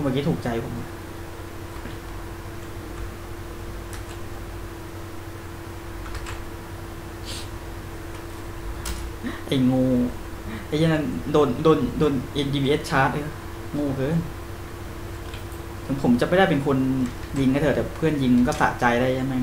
คนเมื่อกี้ถูกใจผมไอ้งูไอ้ยันโดน NDBS ชาร์จเลยงูเกินถึงผมจะไม่ได้เป็นคนยิงก็เถอะแต่เพื่อนยิงก็สะใจได้ใช่ไหม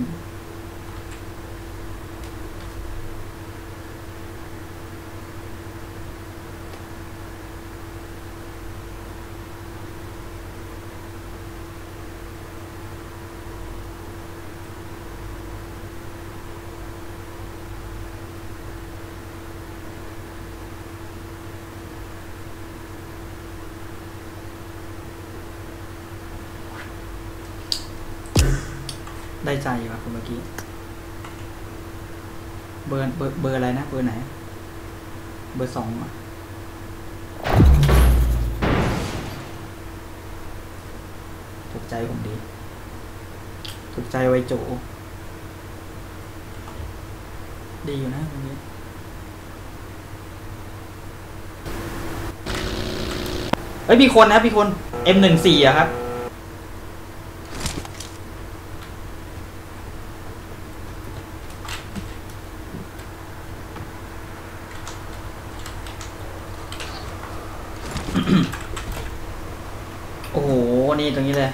ได้ใจว่ะคุณเมื่อกี้เบอร์อะไรนะเบอร์ไหนเบอร์สองอ่ะถูกใจผมดีถูกใจไวโจดีอยู่นะคุณเมื่อกี้เฮ้ยมีคนนะมีคน M14 อะครับโอ้โหนี่ตรงนี้เลย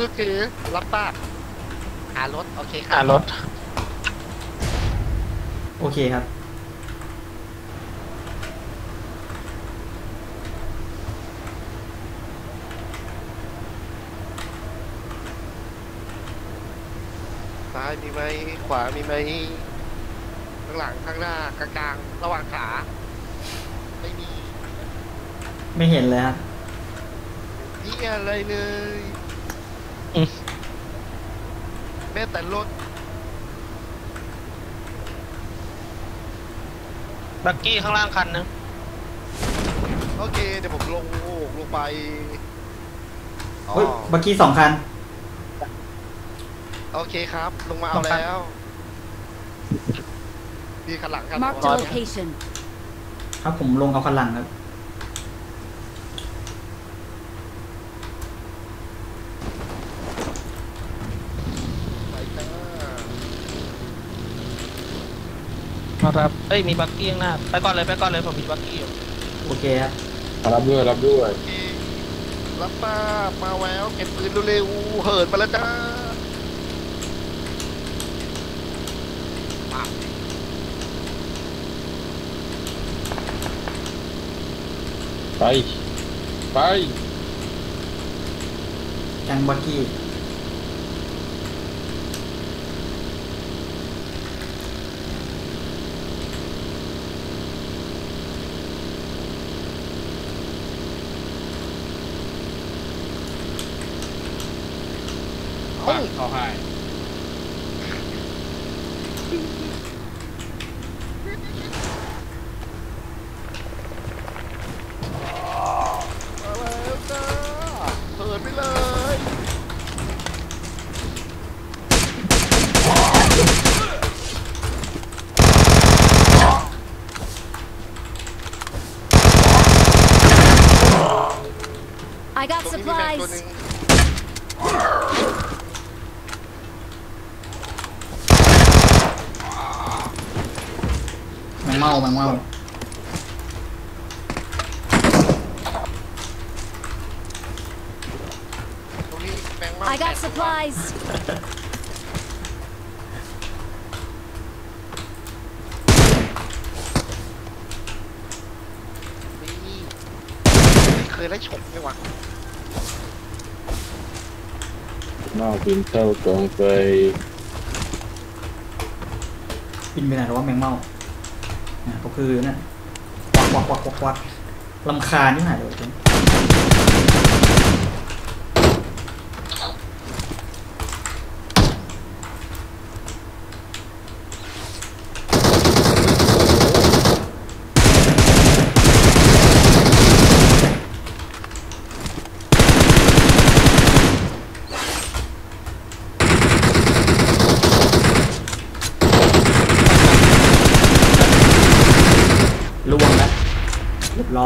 นี่คือรับป้าหารถโอเคค่ะหารถโอเคครับซ้ายมีไหมขวามีไหมข้างหลังข้างหน้ากลางระหว่างขาไม่มีไม่เห็นเลยครับนี่อะไรเลยแม้แต่รถบักกี้ข้างล่างคันนะโอเคเดี๋ยวผมลงโอ้ลงไปเฮ้ยบักกี้สองคันโอเคครับลงมาเอาแล้วมีคันหลังคันครับผมลงเอาคันหลังครับครับเอ้ยมีบักกี้ข้างหน้าไปก่อนเลยไปก่อนเลยผมมีบักกี้อยู่โอเคครับรับด้วยรับด้วยรับป้ามาแววเก็บปืนเร็วๆเหินมาแล้วจ้าไปไปจังบักกี้ขอให้อะไรจ้าเปิดไปเลยตรงนี้มีแม็กตัวนึงเมาเมา I got supplies. เคยได้ชมไหมวะนอกบินเต้าตรงไปบินไปไหนหรือว่าแมงเม่าก็คือนั่นควักควักควักควักลำคาญนี่หายเลย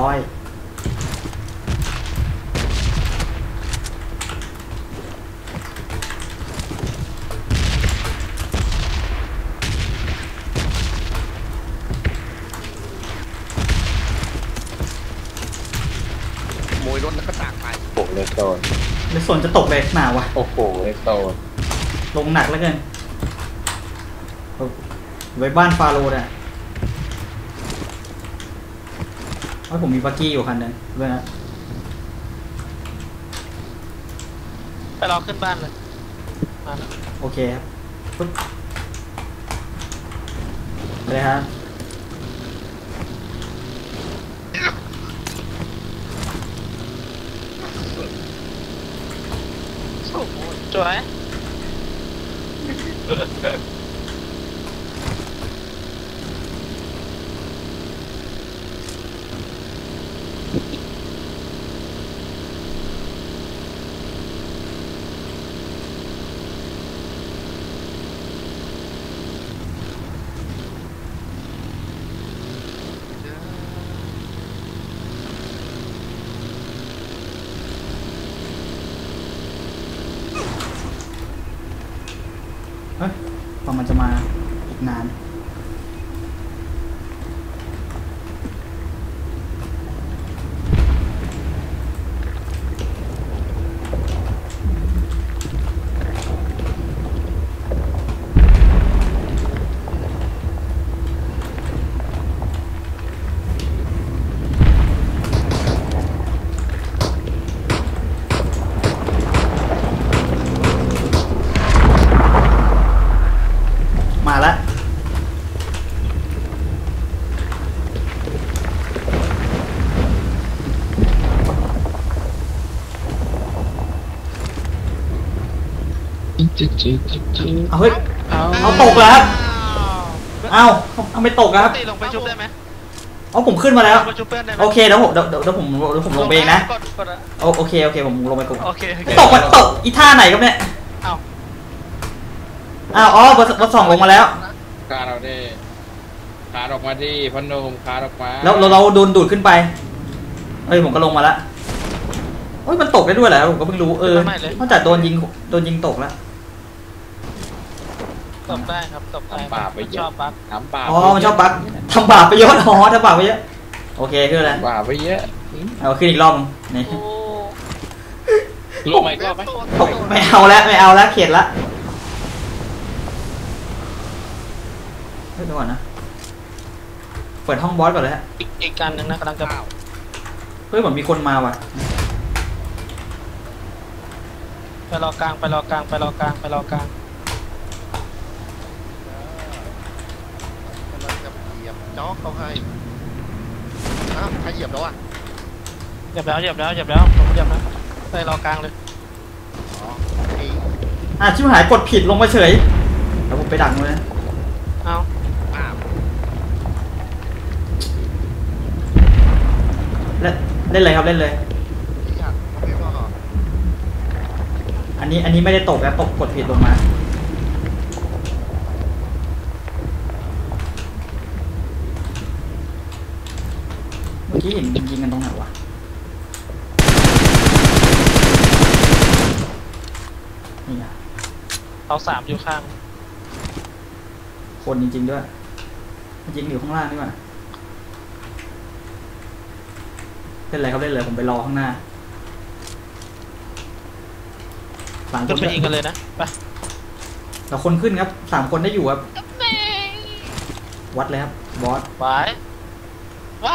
ร้อยโมยรถแล้วก็ตากไปโอ้โหเลยโตนเลยส่วนจะตกเลยหนาวะโอ้โหเลยโตนลงหนักแล้วเกินไว้บ้านฟาโรห์เนี่ยผมมีบักกี้อยู่คันนึงด้วยนะไปรอขึ้นบ้านเลยโอเคครับอะไรฮะจอยมันจะมาอีกนานเอาเฮ้ยเอาตกแล้วเอาไม่ตกครับตีลงไปชุบได้ไหมอ๋อผมขึ้นมาแล้วโอเคเดี๋ยวผมลงเองนะโอเคผมลงไปก่อนตกมันตกอีท่าไหนครับเนี่ยอ๋อรถสองลงมาแล้วขาเราดิขาออกมาดิพนมขาออกมาแล้วเราโดนดูดขึ้นไปเอ้ยผมก็ลงมาแล้วโอ้ยมันตกได้ด้วยเหรอผมก็เพิ่งรู้นอกจากโดนยิงตกแล้วตบได้ครับตบได้บาปไปเยอะทำบาปอ๋อมันชอบบักทำบาปไปเยอะอ๋อทำบาปไปเยอะโอเคคืออะไรบาปไปเยอะเอาขึ้นอีกรอบนี่ลงอีกรอบไหมไม่เอาแล้วเข็ดละเดี๋ยวก่อนนะเปิดห้องบอสก่อนเลยฮะอีกการหนึ่งนะกำลังจะเฮ้ยเหมือนมีคนมาว่ะไปรอกลางน้องเขาให้ใครเหยียบแล้วอ่ะเหยียบแล้วผมเหยียบแล้วไปรอกลางเลยชิบหายกดผิดลงมาเฉยแล้วผมไปดักเลยเอาเล่นเลยครับเล่นเลยอันนี้ไม่ได้ตกแล้วตกกดผิดลงมาเมื่อกี้เห็นยิงกันตรงไหนวะนี่นะเอาสามอยู่ข้างคนจริงๆด้วยยิงอยู่ข้างล่างนี่หว่าเล่นอะไรครับเล่นเลยผมไปรอข้างหน้า หลังคนไปยิงกันเลยนะไปเราคนขึ้นครับสามคนได้อยู่ครับวัดเลยครับบอสไปไป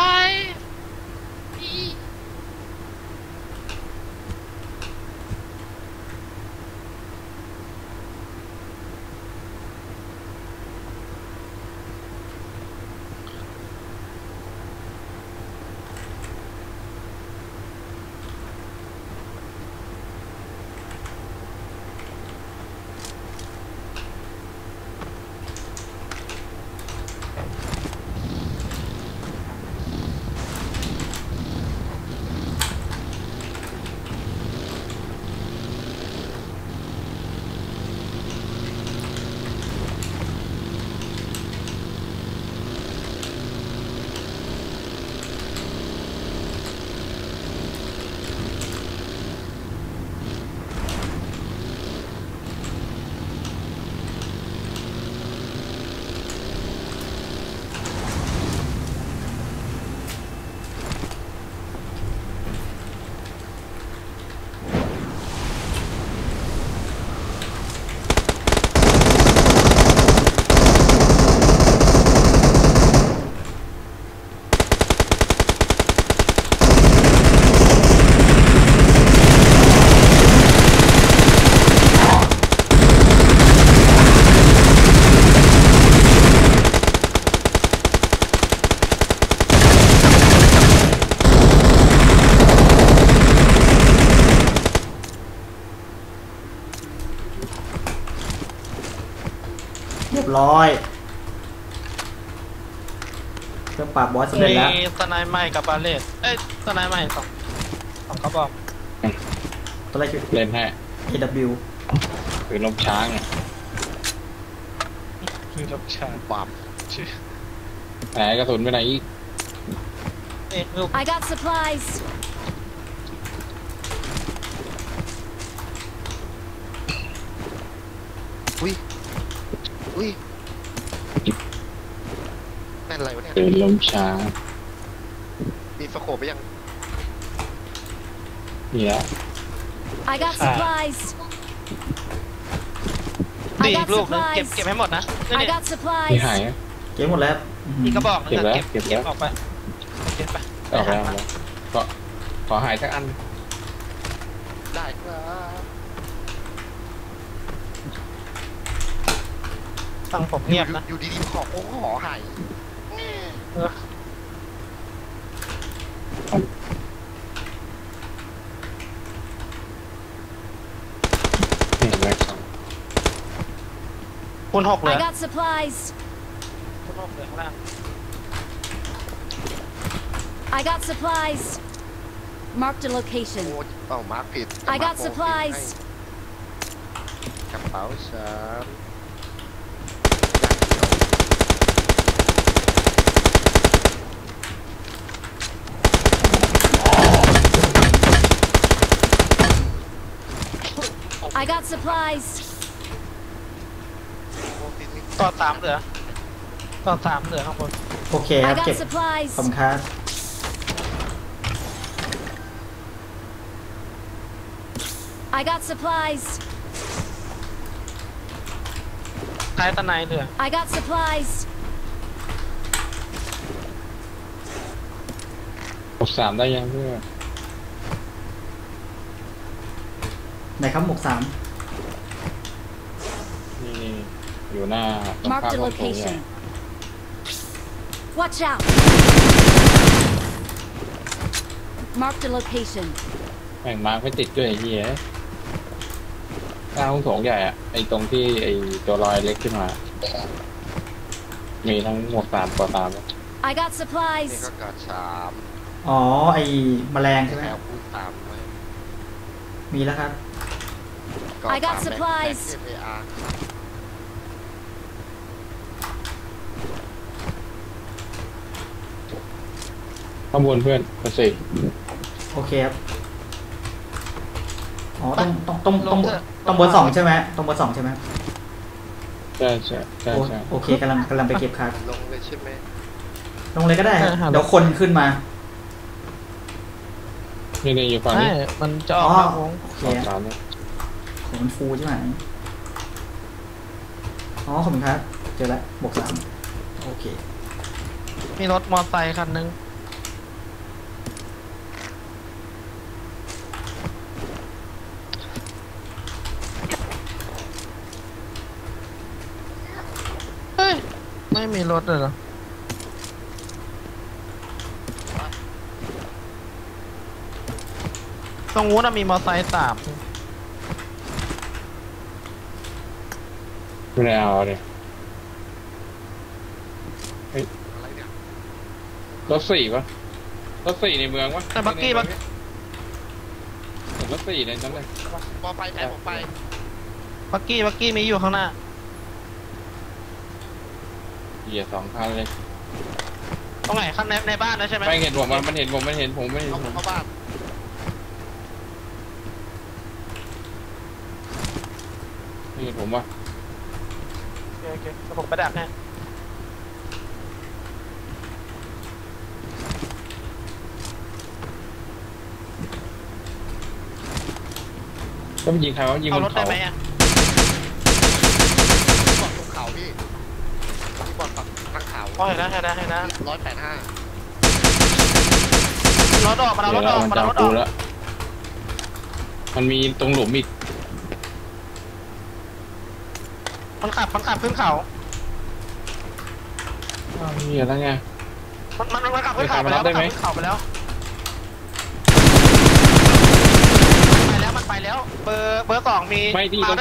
ร้อยเครื่องปราบบอสเสร็จแล้วสไนไม้กับบาเลตเอ้ยสไนไม้สองกระบอกตัวอะไรคือเล่นแพ้ AW คือลบช้างไงคือลบช้างปราบแผลกระสุนไปไหนอีกเอ็ดลูก I got suppliesอุ้ยนั่นอะไรวะเนี่ยเดินลมช้ามีสโคปไปยังนี่ละ I got supplies ดีลูกนึงเก็บให้หมดนะนี่นี่หายเก็บหมดแล้วนี่ก็บอกนะเก็บออกไปเก็บไปออกแล้วขอหายสักอันได้ครับฟังผมเงียบนะอยู่ดีๆขอหายคุณหกเลยคุณหกเลยข้างล่าง I got supplies marked a location เอ้ามาร์คผิด I got supplies กระเป๋าI got supplies ต่อ 3เหลือต่อ 3เหลือข้างบนโอเคครับเก็บสำคัญI got supplies ท้ายตะไนเหลือ I got supplies 6-3ได้ยังเพื่อไหนครับ6-3นี่อยู่หน้าตรงข้ามของผมเนี่ย Watch out Mark the location แม่งมาไม่ติดด้วยไอ้เหี้ยหน้าห้องโถงใหญ่อะไอตรงที่ไอตัวรอยเล็กขึ้นมามีทั้ง6-3ต่อ 3 I got supplies นี่ก็กระชามอ๋อไอแมลงใช่ไหมมีแล้วครับI got supplies. Come on, เพื่อนมาสิโอเคครับอ๋อต้องบน 2ใช่ไหมต้องบน 2ใช่ไหมใช่โอเคกำลังไปเก็บครับลงเลยใช่ไหมลงเลยก็ได้เดี๋ยวคนขึ้นมานี่อยู่ฝั่งนี้มันจะออกโอเค ผมมันฟูใช่ไหมอ๋อขอบคุณครับเจอแล้วบวกสามโอเคมีรถมอเตอร์ไซค์คันนึงเฮ้ยไม่มีรถเลยเหรอตรงนู้นมีมอเตอร์ไซค์สามไม่เอาเลยรถสี่ปะรถสี่ในเมืองวะแต่บักกี้บักรถสี่ในนั้นเลยมอไปใช้ผมไปบักกี้มีอยู่ข้างหน้าเหยียบสองคันเลยตรงไหนข้างในบ้านนะใช่ไหมไม่เห็นผมมันเห็นผมไม่เห็นผมเข้าบ้านไม่เห็นผมวะโอเคผมไปดักนะต้องยิงใครวะยิงบนเขาได้ไหมอ่ะบอลตรงเขาพี่ที่บอลฝั่งทางเขาโอ้ยนะให้นะ185รถออกมาแล้วรถออกแล้วมันมีตรงหลุมอีกมันขับขึ้นเขามีอะไรไงมันขับขึ้นเขาไปแล้วได้ไหมเขาไปแล้วไปแล้วเบอร์สองมีไม่ดีต้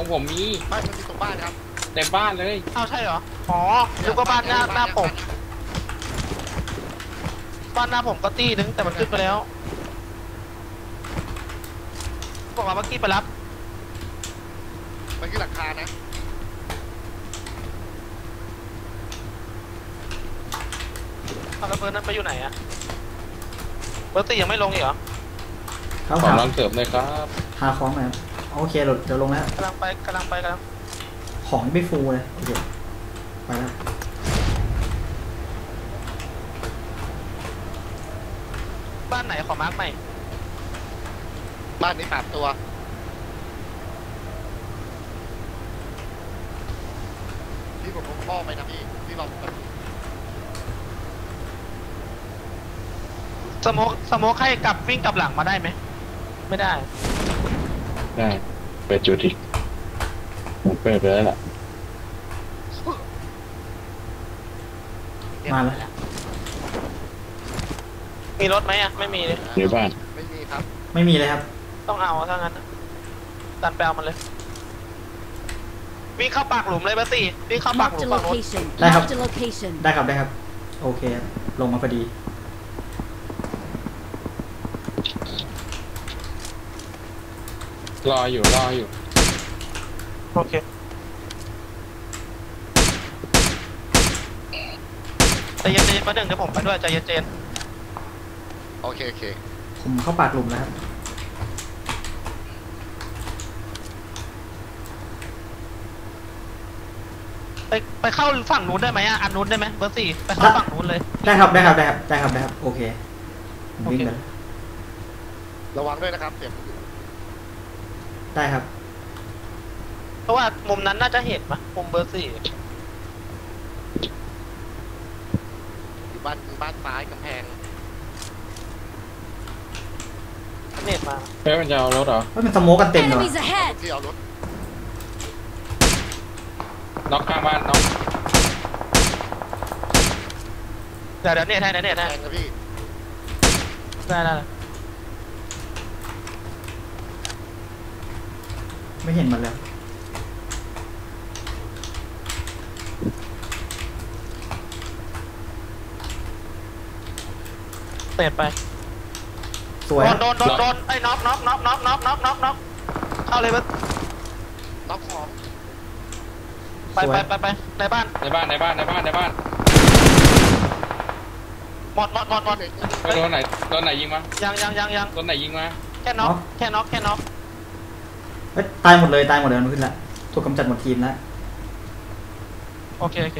องผมมีบ้านที่ตรงบ้านครับแต่บ้านเลยอ้าวใช่เหรออ๋อดูก็บ้านหน้าผมบ้านหน้าผมก็ตีนึงแต่มันขึ้นไปแล้วบอกว่าเมื่อกี้ไปรับมันคือหลังคานะแล้วเบอร์นั้นไปอยู่ไหนอะเบอร์ตียังไม่ลงอีกเหรอขอร้านเสิร์ฟเลยครับหาของหน่อยโอเคเดี๋ยวลงแล้วกำลังไปของไม่ฟูเลยโอเคไปแล้วบ้านไหนขอมาร์กใหม่บ้านนี้8ตัวที่ผมพ่อไปนะพี่ที่เราสโมกให้กลับวิ่งกลับหลังมาได้ไหมไม่ได้ไปจุดอีกผมเปิดไปแล้วล่ะมาแล้วมีรถไหมอ่ะไม่มีเลยเดี๋ยวบ้านไม่มีครับไม่มีเลยครับต้องเอาถ้างั้นตัดแปลมันเลยวิ่งเข้าปากหลุมเลยปะสิวิ่งเข้าปากหลุมได้ครับโอเคลงมาพอดีรออยู่โอเคใจเย็นๆประเด็นเดี๋ยวผมไปด้วยใจเย็นๆโอเคผมเข้าปากหลุมแล้วครับไปเข้าฝั่งนู้นได้ไหมอ่ะอันนู้นได้ไหมเบอร์4ไปเข้าฝั่งนู้นเลยได้ครับโอเควิ่งเลยระวังด้วยนะครับเดี๋ยวได้ครับเพราะว่ามุมนั้นน่าจะเห็นปะมุมเบอร์4อยู่บ้านซ้ายกำแพงเน็ตมาเฮ้ยมันจะเอารถเหรอเฮ้ยมันสโมกกันเต็มเลยที่เอารถน็อกข้างบ้านน็อกเดี๋ยวเน็ตให้ได้ไม่เห็นมันแล้วเตะไปสวยโดนไอ้น็อกเข้าเลยมันน็อกของไปในบ้านหมดโดนไหนยิงมายังโดนไหนยิงมาแค่น็อกตายหมดเลยมันขึ้นละถูกกำจัดหมดทีมแล้วโอเค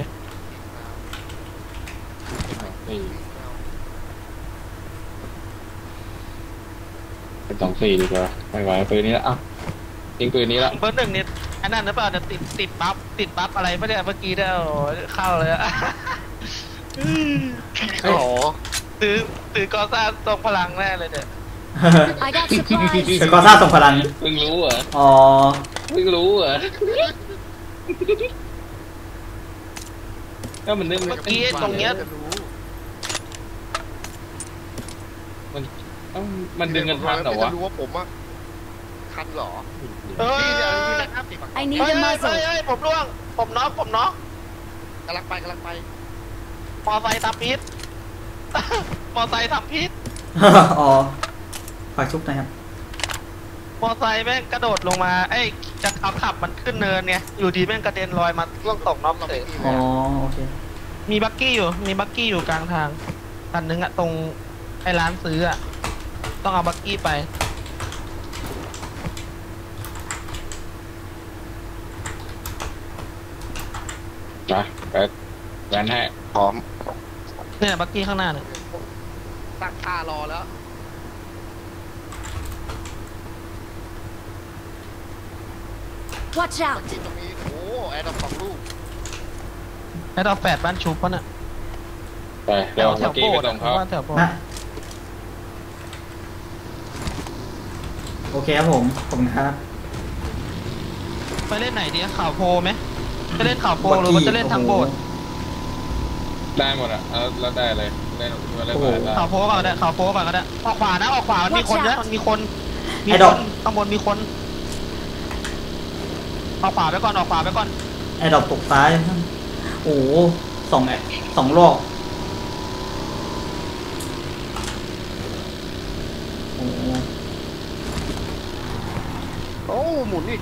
เป็น24ดีกว่าไม่ไหวปืนนี้ละอ่ะยิงปืนนี้ละเบอร์หนึ่งนี่อันนั้นหรือเปล่าเนี่ยติดบัฟอะไรไม่ได้เมื่อกี้ได้เข้าเลยอ่ะโอ้โหซื้อกอซ่าทรงพลังแน่เลยเนี่ยแต่กอซ่าทรงพลังเพิ่งรู้เหรออ๋อเพิ่งรู้เหรอก็มันเนื่องเมื่อกี้ตรงเนี้ยมันดึงกันทันแต่ว่ารู้ว่าผมว่าทันหรอพี่เดี๋ยวมีแรงข้ามติดปากเฮ้ยผมล่วงผมน็อกกำลังไปมอไซค์ทำพิษอ๋อฝากชุบนะครับมอไซค์แม่งกระโดดลงมาไอ้จะขับมันขึ้นเนินไงอยู่ดีแม่งกระเด็นลอยมาล่วงตกน็อกเสร็จอ๋อโอเคมีบักกี้อยู่กลางทางอันนึงอะตรงไอ้ร้านซื้ออะต้องเอาบักกี้ไปนะไปแวนให้พร้อมเนี่ยบักกี้ข้างหน้าเนี่ยตั้งท่ารอแล้วWatch out ตรงนี้โอ้แอดดอปสองลูกแอดดอปแปดบ้านชุบป่ะเนี่ยไปเดี๋ยวบักกี้ไปตรงเขาโอเคครับผมครับไปเล่นไหนดีข่าวโพไหมจะเล่นข่าวโพหรือว่าจะเล่นทางโบดได้หมดอ่ะแล้วได้เลยได้หมดเลยข่าวโพก่อนก็ได้ออกขวานะมันมีคนเยอะมีคนข้างบนมีคนออกขวาไปก่อนไอ้ดอกตกซ้ายโอ้สองรอบโอ้หมุนนี่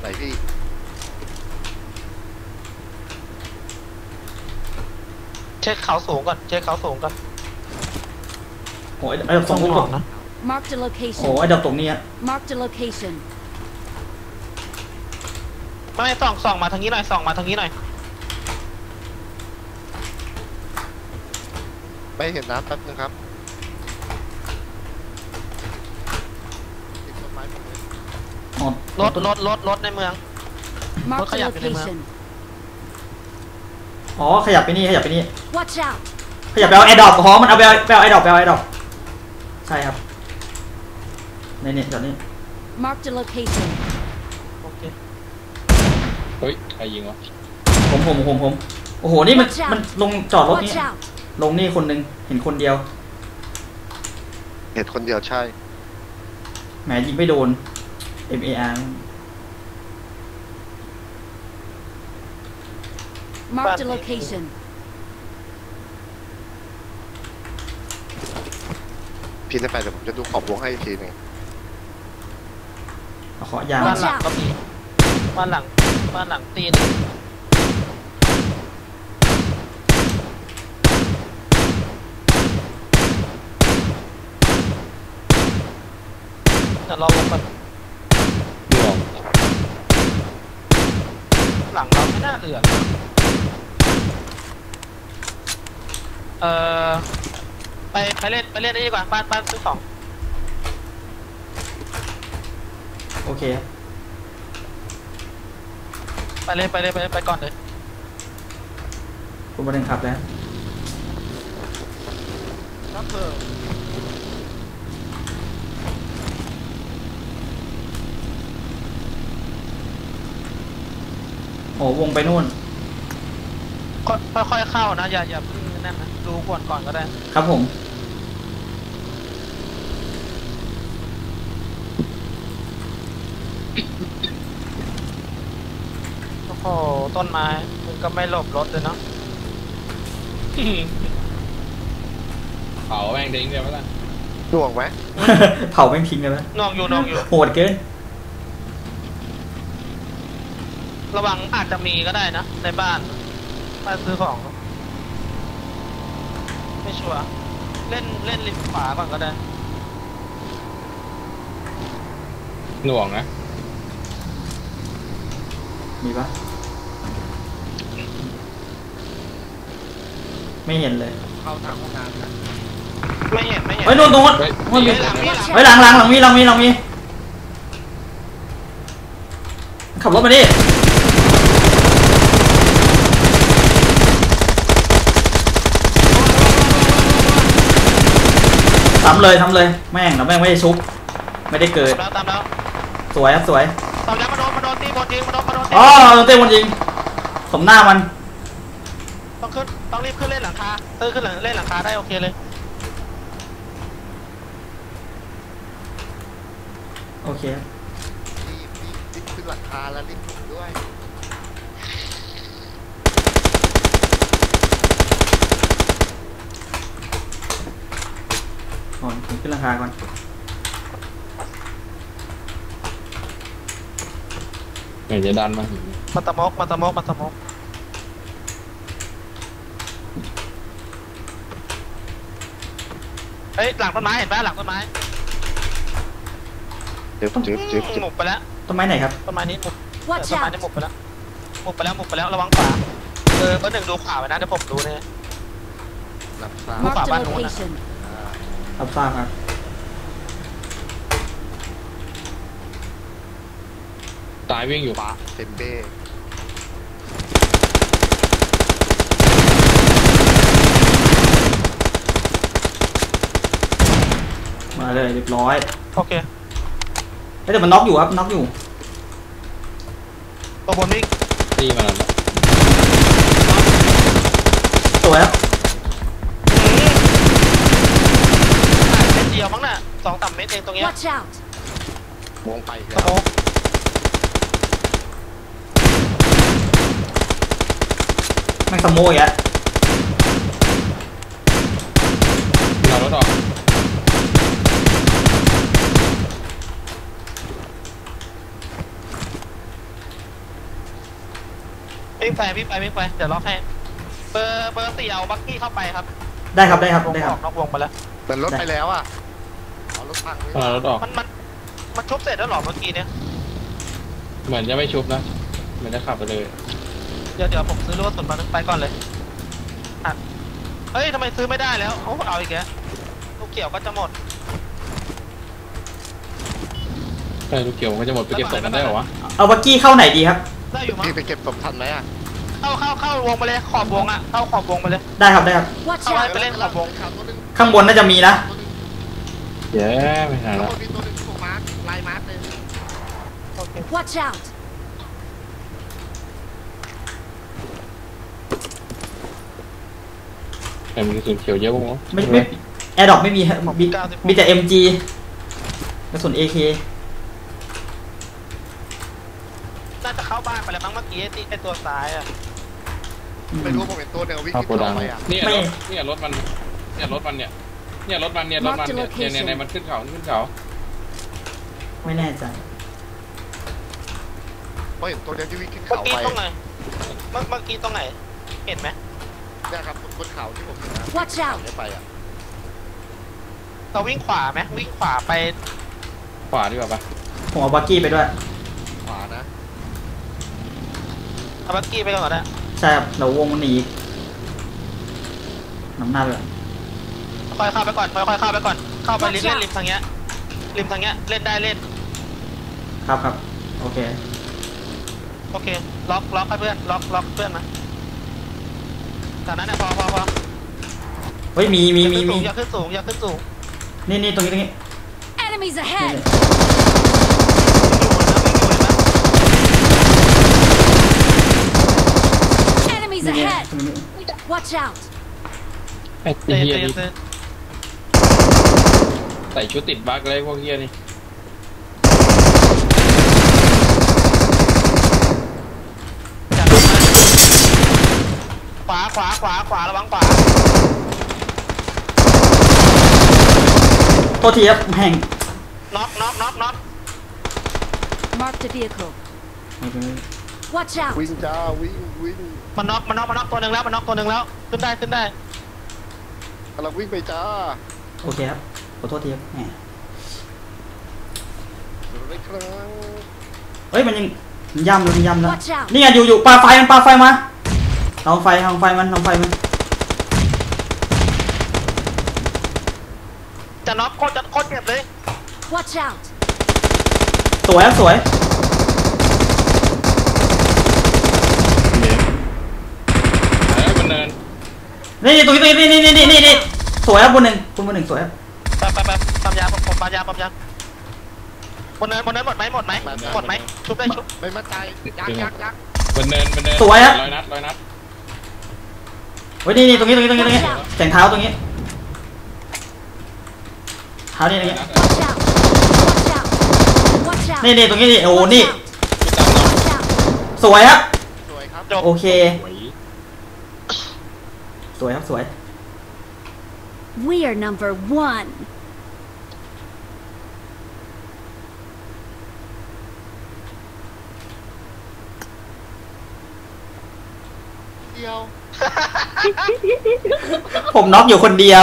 ไหนพี่เช็คเขาสูงก่อนโอ้ยไอ้ดอกตรงนี้นะโอ้ยไอ้ดอกตรงนี้ไม่ส่องมาทางนี้หน่อยไม่เห็นนะแป๊บนึงครับรถในเมืองรถขยับไปในเมืองอ๋อขยับไปนี่ขยับไปเอาแอร์ดรอปอ๋อมันเอาไปเอาแอร์ดรอปใช่ครับนี่ตอนนี้ Mark the location โอเคเฮ้ยใครยิงวะผมโอ้โหนี่มันลงจอดรถนี่ลงนี่คนหนึ่งเห็นคนเดียวใช่แหมยิงไม่โดน MAR มาร์ค the location พี่จะไปแต่ผมจะดูขอบวงให้อีกทีหนึ่งขอยาบ้านหลังก็มีบ้านหลังตีนจะลองลงไปหลังเราไม่น่าเหลือไปเล่นได้ดีกว่าบ้านซื้อสองโอเคไปเลยไปก่อนเลยคุณมาเดินขับแล้วรับเบอร์โอ้วงไปนู่นค่อยๆเข้านะอย่าพึ่งนั่นนะดูก่อนก็ได้ครับผมโอ้โหต้นไม้มึงก็ไม่หลบรถเลยเนาะเผาแม่งทิ้งเลยไหมล่ะหน่วงไหมเผาแม่งทิ้งเลยไหมหน่วงอยู่โหดเกินระวังอาจจะมีก็ได้นะในบ้านซื้อของไม่ชัวร์เล่นริมขวาบ้างก็ได้หน่วงนะมีปะ ไม่เห็นเลยเข้าทางห้องน้ำนะไม่เห็นไม่เห็นไว้นู่นตรงนู้นไว้หลังหลังหลังมีหลังมีหลังมีขับรถมาดิทำเลยแม่งเราแม่งไม่ได้ชุบไม่ได้เกิดตามแล้วสวยครับสวยตามแล้วมาโดนตีบอลยิงมาโดนอ๋อโดนตีบอลยิงสมหน้ามันต้องขึ้นต้องรีบขึ้นเล่นหลังคาตื้อขึ้นเล่นหลังคาได้โอเคเลยโอเครีบขึ้นหลังคาแล้วรีบขึ้นด้วยขึ้นราคาก่อนไหนจะดันมามาตะมกเฮ้ยหลังต้นไม้เห็นป่ะหลังต้นไม้จึ๊บหมุบไปแล้วต้นไม้ไหนครับต้นไม้นี้หมุบไปแล้วหมุบไปแล้วระวังขวาก็หนึ่งดูขวาไว้นะเดี๋ยวผมดูเนี่ยขวาบ้านนู้นครับสร้างครับตายวิ่งอยู่ปะเซมเบ้มาเลยเรียบร้อยโอเคแต่มันน็อกอยู่ครับน็อกอยู่ตัวบนวิ่งตีมาแล้วสวยครับเดียวมั้งน่ะ2-3 เมตรเองตรงนี้มองไปแล้วแม่งสมอยอ่ะเรารถออกวิ่งไปเดี๋ยวล็อกให้เบอร์4เอาบักกี้เข้าไปครับได้ครับนอกวงไปแล้วแต่รถไปแล้วอ่ะมันชุบเสร็จแล้วหรอเมื่อกี้เนี่ยเหมือนจะไม่ชุบนะเหมือนจะขับไปเลยเดี๋ยวผมซื้อรถส่วนมาไปก่อนเลยอ่ะเฮ้ยทำไมซื้อไม่ได้แล้วเอาอีกแล้วลูกเกี่ยวก็จะหมดใช่ลูกเกี่ยวก็จะหมดไปเก็บศพกันได้หรอวะเอาบักกี้เข้าไหนดีครับได้อยู่มั้ยไปเก็บศพทันไหมอ่ะเข้าวงไปเลยขอบวงอ่ะเข้าขอบวงไปเลยได้ครับเข้าไปเล่นขอบวงข้างบนน่าจะมีนะเย้ไม่หาแล้วมีตัวนึงถูกมาร์คลายมาร์คเลยโอเค Watch out แต่มีกระสุนเขียวเยอะมั้งไม่แอร์ดรอปไม่มีมีแต่ MG กระสุน AK น่าจะเข้าบ้านไปแล้วมั้งเมื่อกี้ไอตัวซ้ายอ่ะไม่รู้ผมเห็นตัวเดียววิ่งขึ้นไปอ่ะเนี่ยรถมันเนี่ยรถมันมันขึ้นเขาไม่แน่ใจเฮ้ยตัวเดียวที่วิ่งขึ้นเขาไปเมื่อกี้ตรงไหนเห็นไหมได้ครับบนเขาที่ผมนะไม่ไปอ่ะเราวิ่งขวาไหมวิ่งขวาไปขวาดีกว่าปะผมเอาบักกี้ไปด้วยขวานะเอาบักกี้ไปก่อนนะใช่ครับเราวงมันหนีน้ำหน้าเลยค่อยเข้าไปก่อนเข้าไปเล่นริมทางเนี้ยเล่นได้ครับโอเคล็อกให้เพื่อนล็อกเพื่อนมาจากนั้นเนี่ยพอเฮ้ยมีอย่าขึ้นสูงนี่ตรงนี้enemies ahead watch out เตะใส่ชุดติดบั๊กเลยพวกเฮียนี่ขวาระวังขวาตัวทีครับแห่งน็อก mark the vehicle watch out วิ่งจ้าวิ่งมันน็อกตัวหนึ่งแล้วขึ้นได้กำลังวิ่งไปจ้าโอเคครับขอโทษทีครับเฮ้ยมันยังย่ำแล้วนี่ไงอยู่ปลาไฟมันมาเอาไฟมัน จะน็อกโคตรเจ็บเลย Watch out สวยสวยนี่ตรงนี้นี่สวยครับคนหนึ่งคนหนึ่งสวยครับแป๊บปั๊มยาผมปั๊มยาบนเนินหมดไหมชุบได้ชุบไม่มั่นใจยักบนเนินสวยครับ100 นัดเฮ้ยนี่ตรงนี้แต่งเท้าตรงนี้เท้านี่นี่ตรงนี้นี่โอ้นี่สวยครับโอเคสวยครับสวย We are number one เดียว ผมน็อกอยู่คนเดียว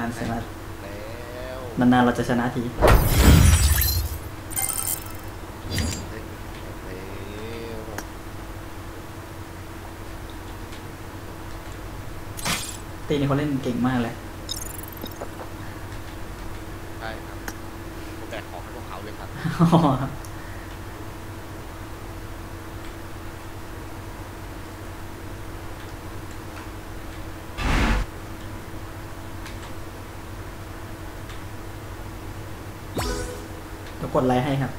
นั่นใช่ไหมนานๆเราจะชนะทีตีนี่เขาเล่นเก่งมากเลยใช่ครับแบกของให้พวกเขาเลยครับกดไลค์ให้ครับ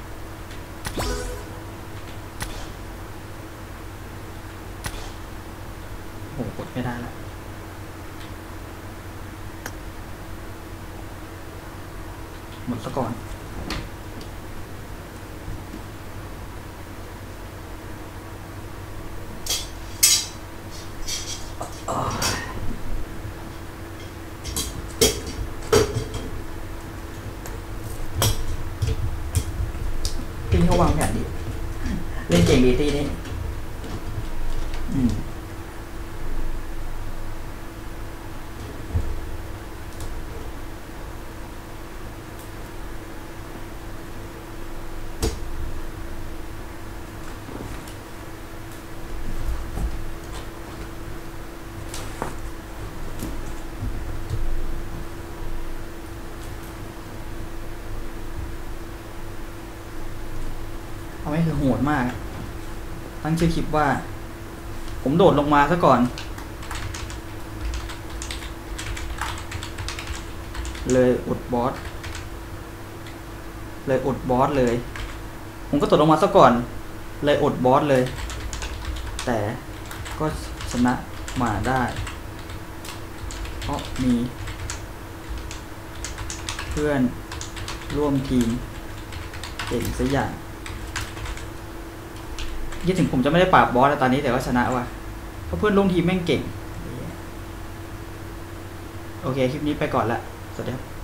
โหกดไม่ได้แล้วหมดซะก่อนวางแผนดีเล่นเกมบีตี้นี่ไม่คือโหดมากตั้งชื่อคลิปว่าผมโดดลงมาซะก่อนเลยอดบอสเลยผมก็โดดลงมาซะก่อนเลยอดบอสเลยแต่ก็ชนะมาได้เพราะมีเพื่อนร่วมทีมเก่งซะอย่างยิ่งถึงผมจะไม่ได้ปราบบอสตอนนี้แต่ก็ชนะว่ะเพราะเพื่อนร่วมทีมแม่งเก่งโอเคคลิปนี้ไปก่อนละสวัสดีครับ